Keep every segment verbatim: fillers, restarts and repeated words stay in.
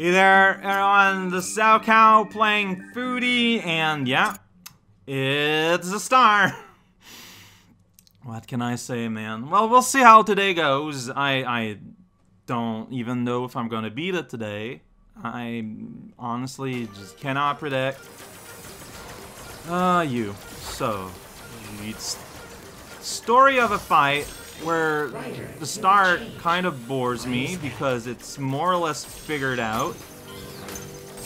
Hey there, everyone, the Sow Cow playing Foodie, and yeah, it's a star. What can I say, man? Well, we'll see how today goes. I, I don't even know if I'm gonna beat it today. I honestly just cannot predict. Uh, you. So, it's story of a fight where the start kind of bores me because it's more or less figured out.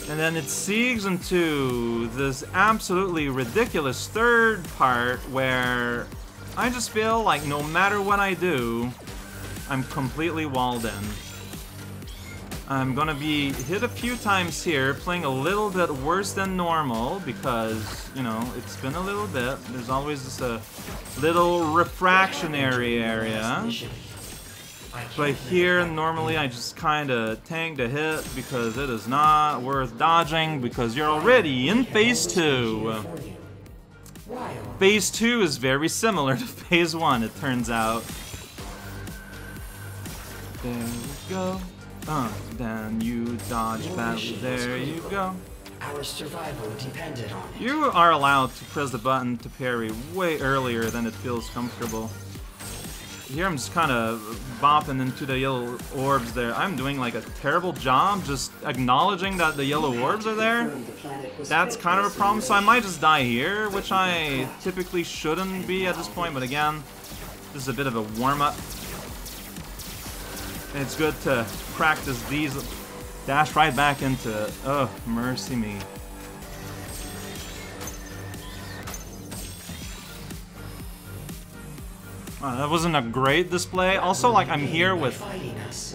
And then it sieges into this absolutely ridiculous third part where I just feel like no matter what I do, I'm completely walled in. I'm gonna be hit a few times here, playing a little bit worse than normal because, you know, it's been a little bit. There's always this uh, little refractionary area. But here, normally I just kinda tank the hit because it is not worth dodging because you're already in phase two. Phase two is very similar to phase one, it turns out. There we go. Uh, then you dodge back. There you go. Our survival depended on it. You are allowed to press the button to parry way earlier than it feels comfortable. Here I'm just kind of bopping into the yellow orbs there. I'm doing like a terrible job just acknowledging that the yellow orbs are there. That's kind of a problem, so I might just die here, which I typically shouldn't be at this point, but again, this is a bit of a warm-up. It's good to practice these. Dash right back into it. Oh, mercy me. Oh, that wasn't a great display. Also, like, I'm here with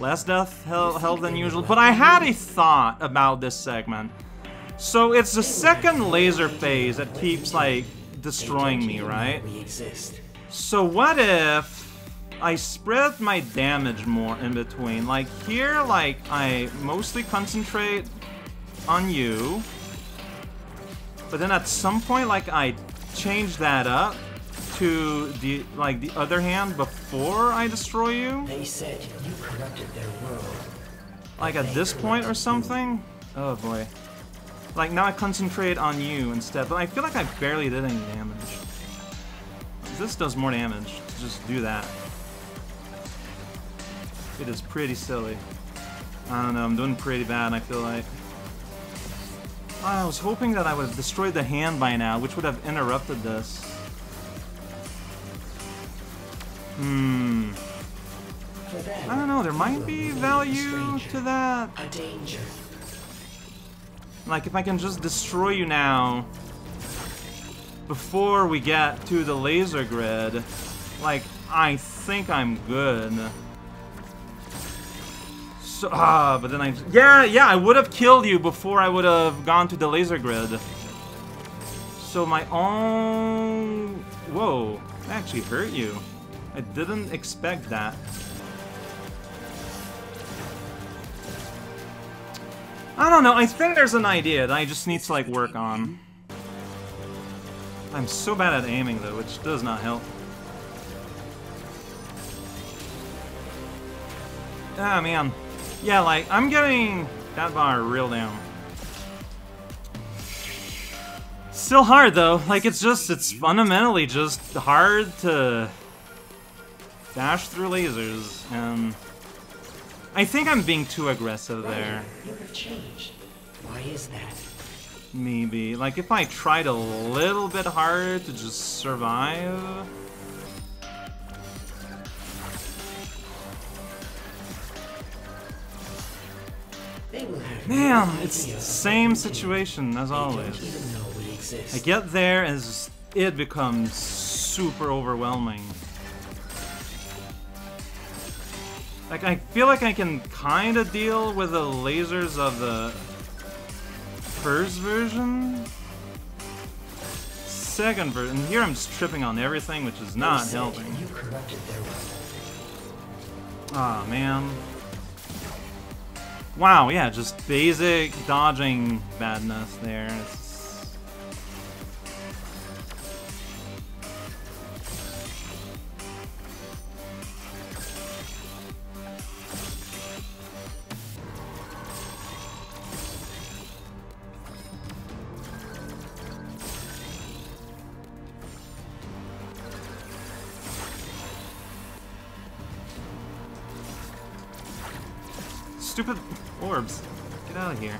less death health than usual. But I had a thought about this segment. So it's the second laser phase that keeps, like, destroying me, right? So what if I spread my damage more in between? Like here, like I mostly concentrate on you, but then at some point, like I change that up to the like the other hand before I destroy you. They said you corrupted their world. Like at this point or something. Oh boy. Like now I concentrate on you instead, but I feel like I barely did any damage. This does more damage to just do that. It is pretty silly. I don't know, I'm doing pretty bad, I feel like. I was hoping that I would have destroyed the hand by now, which would have interrupted this. Hmm. I don't know, there might be value to that. Like, if I can just destroy you now before we get to the laser grid, like, I think I'm good. So, ah, but then I... Yeah, yeah, I would have killed you before I would have gone to the laser grid. So my own... Whoa, that actually hurt you. I didn't expect that. I don't know, I think there's an idea that I just need to, like, work on. I'm so bad at aiming, though, which does not help. Ah, man. Yeah, like, I'm getting that bar real down. Still hard, though. Like, it's just, it's fundamentally just hard to dash through lasers. And I think I'm being too aggressive there. Why is that? Maybe. Like, if I tried a little bit harder to just survive. Man, it's the same situation as always. I get there and it becomes super overwhelming. Like, I feel like I can kind of deal with the lasers of the first version? Second version. Here I'm just tripping on everything, which is not helping. Aw, man. Wow, yeah, just basic dodging badness there. It's... Stupid orbs. Get out of here.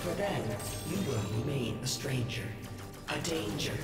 For them, you will remain a stranger, a danger.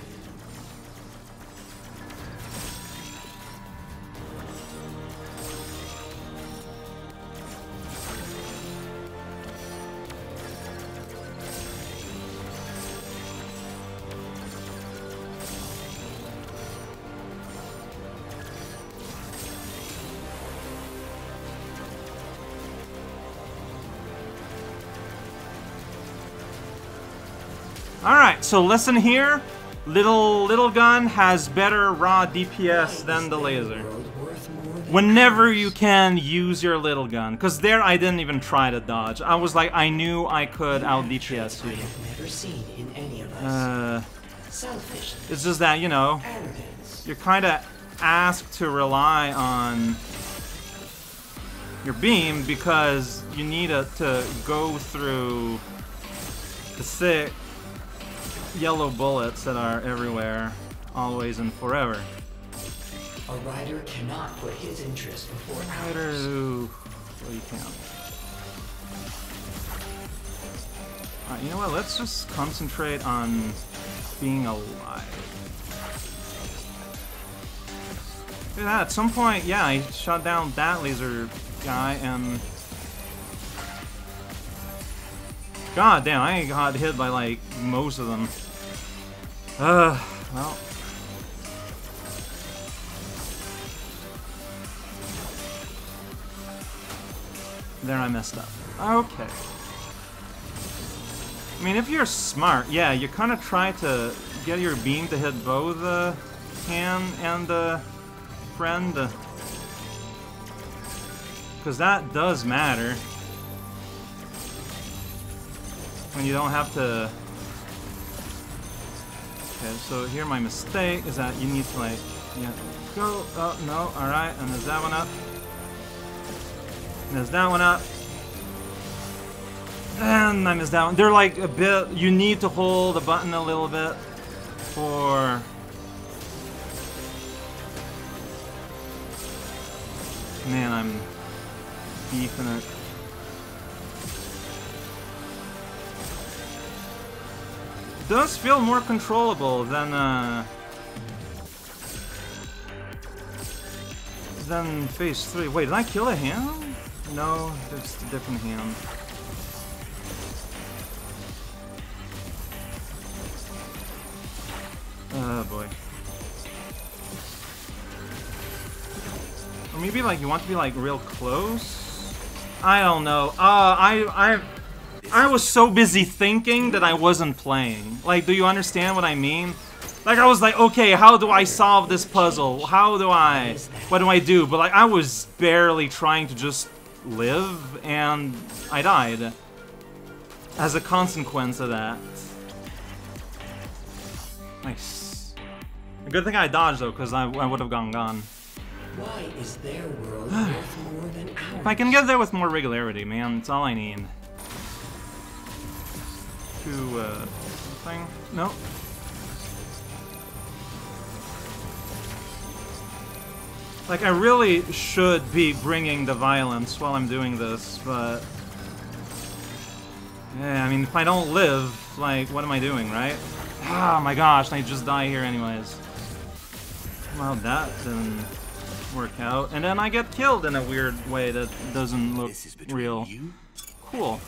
Alright, so listen here, little little gun has better raw D P S than the laser. Whenever you can, use your little gun, because there I didn't even try to dodge. I was like, I knew I could out D P S you. Uh, it's just that, you know, you're kind of asked to rely on your beam because you need it to go through the thick yellow bullets that are everywhere, always and forever. A rider cannot put his interest before ours. Ooh, well, you can't. Alright, you know what? Let's just concentrate on being alive. Look at that. At some point, yeah, I shot down that laser guy and... God damn, I got hit by like most of them. Uh, well. There I messed up. Okay. I mean, if you're smart, yeah, you kind of try to get your beam to hit both the hand and the friend. Because that does matter. When you don't have to... Okay, so here my mistake is that you need to like... Yeah, go... Oh, no, alright, and there's that one up. And there's that one up. And I missed that one. They're like a bit... You need to hold the button a little bit for... Man, I'm... deep in it. Does feel more controllable than uh, than phase three. Wait, did I kill a hand? No, it's a different hand. Oh boy. Or maybe like you want to be like real close. I don't know. Uh, I I. I was so busy thinking that I wasn't playing. Like, do you understand what I mean? Like, I was like, okay, how do I solve this puzzle? How do I... What do I do? But, like, I was barely trying to just live, and I died. As a consequence of that. Nice. A good thing I dodged, though, because I, I would have gone gone. Why is their world worth more than ours? If I can get there with more regularity, man, it's all I need. To, uh, thing? No. Like, I really should be bringing the violence while I'm doing this, but... Yeah, I mean, if I don't live, like, what am I doing, right? Oh my gosh, I just die here anyways. Well, that didn't work out. And then I get killed in a weird way that doesn't look real. Cool.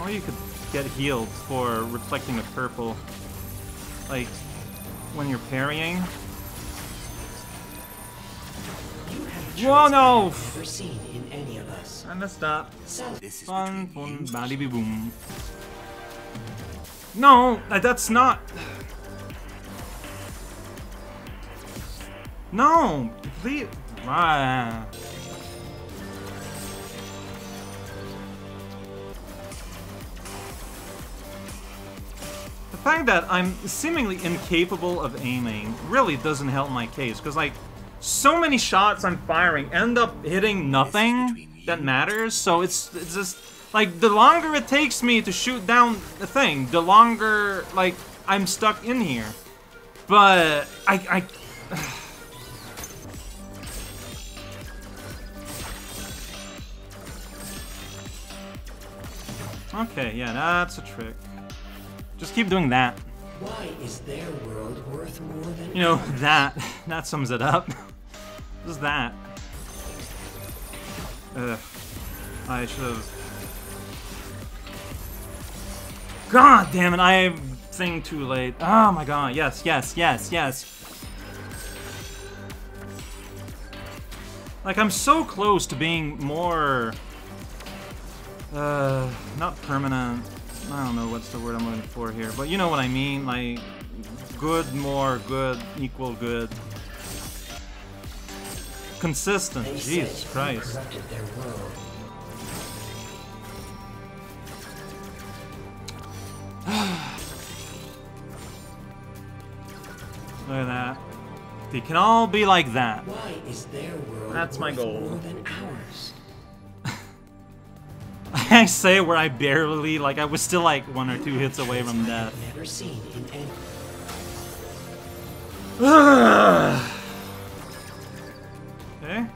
Or you could get healed for reflecting a purple, like when you're parrying. You Whoa, no! Seen in any of us. I messed up. Fun, fun, body be boom. No, that's not. No, please. Ah. The fact that I'm seemingly incapable of aiming really doesn't help my case, because like so many shots I'm firing end up hitting nothing that matters, so it's, it's just like the longer it takes me to shoot down the thing, the longer like I'm stuck in here. But I, I okay, yeah, that's a trick. Just keep doing that. Why is their world worth more than you know, ours? that. That sums it up. Just that. Ugh. I should've... God damn it, I think too late. Oh my god, yes, yes, yes, yes. Like, I'm so close to being more... Uh, not permanent. I don't know what's the word I'm looking for here, but you know what I mean. Like, good, more good, equal good, consistent. They Jesus Christ! Their world. Look at that. They can all be like that. Why is their world That's my goal. More than ours? I say where I barely, like, I was still like one or two hits away from death. Never seen in okay.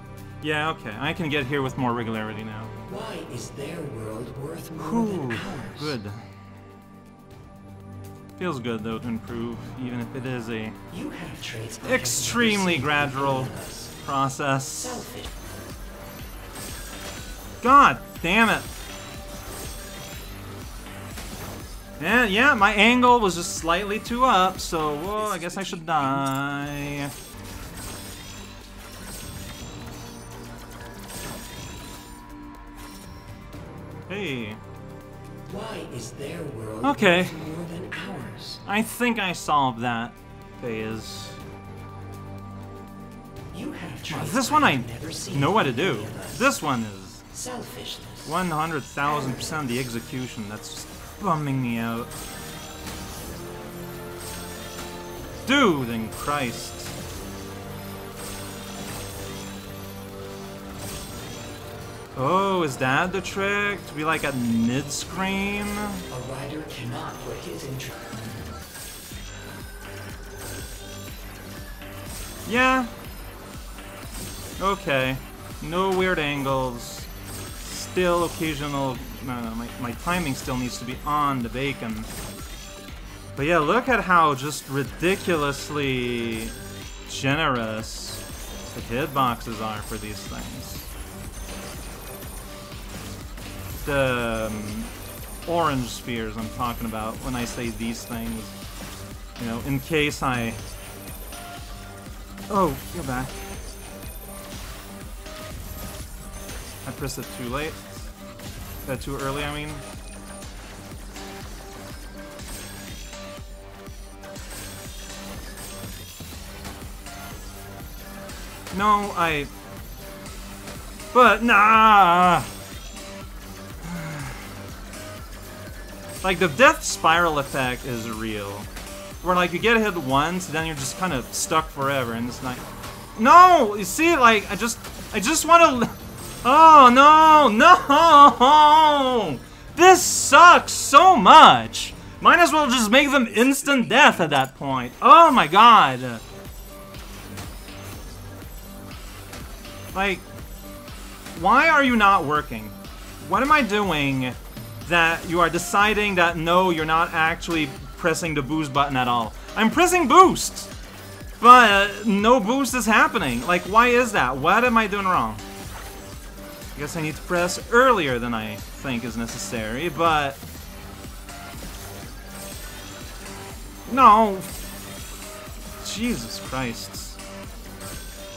Yeah, okay. I can get here with more regularity now. Why is their world worth more Ooh, than ours? Good. Feels good though to improve, even if it is a you have traits extremely gradual process. Selfish. God damn it. And yeah, my angle was just slightly too up, so whoa, I guess I should die. Hey. Why is their world okay. more than ours? I think I solved that phase. You have well, this one I know what to do. This one is selfishness. one hundred thousand percent the execution. That's just bumming me out. Dude in Christ. Oh, is that the trick? To be like at mid-screen? A rider cannot break his intro. Yeah. Okay. No weird angles. Still occasional, no, no, my, my timing still needs to be on the bacon. But yeah, look at how just ridiculously generous the hitboxes are for these things. The um, orange spheres I'm talking about when I say these things. You know, in case I... Oh, you're back. I pressed it too late. Uh, too early, I mean. No, I... But, nah! Like, the death spiral effect is real. Where, like, you get hit once, then you're just kind of stuck forever, and it's not... No! You see, like, I just... I just want to... Oh no, no! This sucks so much! Might as well just make them instant death at that point. Oh my god! Like, why are you not working? What am I doing that you are deciding that no, you're not actually pressing the boost button at all? I'm pressing boost! But no boost is happening. Like, why is that? What am I doing wrong? I guess I need to press earlier than I think is necessary, but... No! Jesus Christ.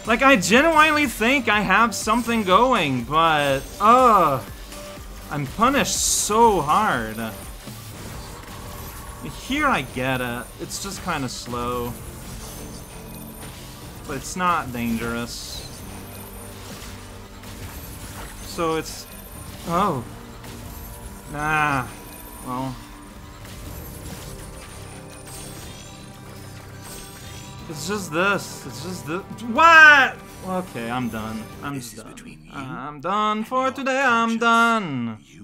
Like, I genuinely think I have something going, but... Ugh! I'm punished so hard. Here I get it. It's just kind of slow. But it's not dangerous. So it's... Oh. Nah. Well. It's just this. It's just this. What? Okay, I'm done. I'm just done. I'm done for today. I'm done.